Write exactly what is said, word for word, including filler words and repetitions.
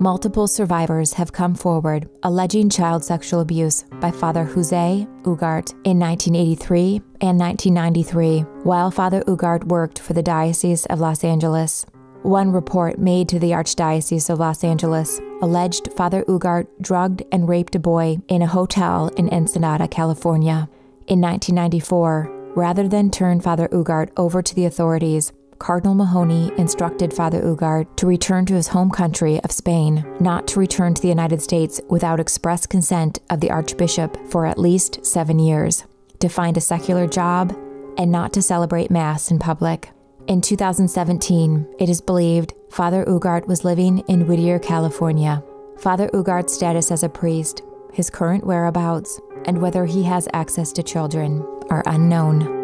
Multiple survivors have come forward alleging child sexual abuse by Father Jose Ugarte in nineteen eighty-three and nineteen ninety-three, while Father Ugarte worked for the Diocese of Los Angeles. One report made to the Archdiocese of Los Angeles alleged Father Ugarte drugged and raped a boy in a hotel in Ensenada, California. In nineteen ninety-four, rather than turn Father Ugarte over to the authorities, Cardinal Mahony instructed Father Ugarte to return to his home country of Spain, not to return to the United States without express consent of the Archbishop for at least seven years, to find a secular job, and not to celebrate Mass in public. In two thousand seventeen, it is believed Father Ugarte was living in Whittier, California. Father Ugarte's status as a priest, his current whereabouts, and whether he has access to children are unknown.